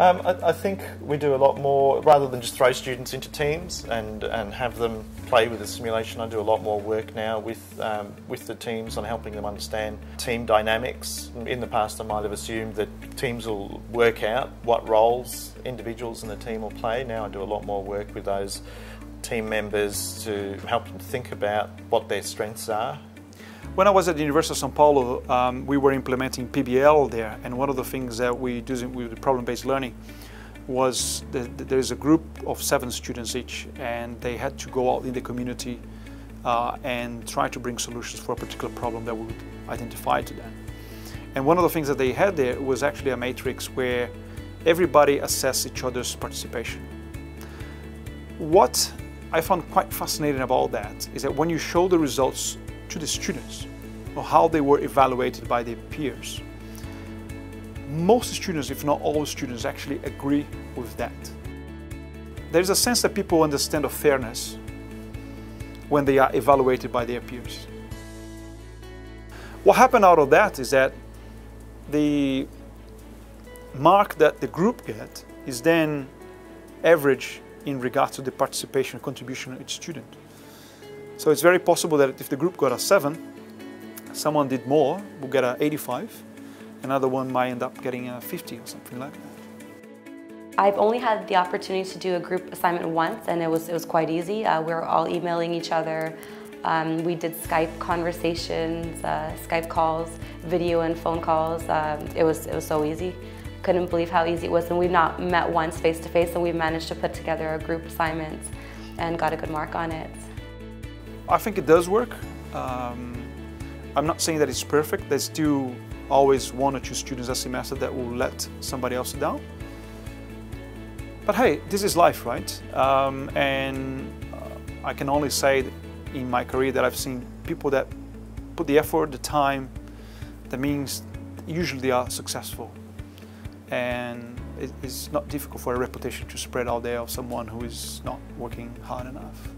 I think we do a lot more, rather than just throw students into teams and have them play with the simulation. I do a lot more work now with the teams on helping them understand team dynamics. In the past I might have assumed that teams will work out what roles individuals in the team will play. Now I do a lot more work with those team members to help them think about what their strengths are. When I was at the University of São Paulo, we were implementing PBL there, and one of the things that we do with the problem-based learning was that there's a group of 7 students each, and they had to go out in the community and try to bring solutions for a particular problem that we would identify to them. And one of the things that they had there was actually a matrix where everybody assessed each other's participation. What I found quite fascinating about that is that when you show the results to the students, or how they were evaluated by their peers, most students, if not all students, actually agree with that. There's a sense that people understand of fairness when they are evaluated by their peers. What happened out of that is that the mark that the group get is then average in regard to the participation contribution of each student. So it's very possible that if the group got a 7, someone did more, will get an 85, another one might end up getting a 50 or something like that. I've only had the opportunity to do a group assignment once, and it was quite easy. We were all emailing each other. We did Skype conversations, Skype calls, video and phone calls. It was so easy. Couldn't believe how easy it was, and we've not met once face to face, and we've managed to put together a group assignment and got a good mark on it. I think it does work. I'm not saying that it's perfect. There's still always 1 or 2 students a semester that will let somebody else down. But hey, this is life, right? And I can only say that in my career that I've seen people that put the effort, the time, that means usually they are successful. And it's not difficult for a reputation to spread out there of someone who is not working hard enough.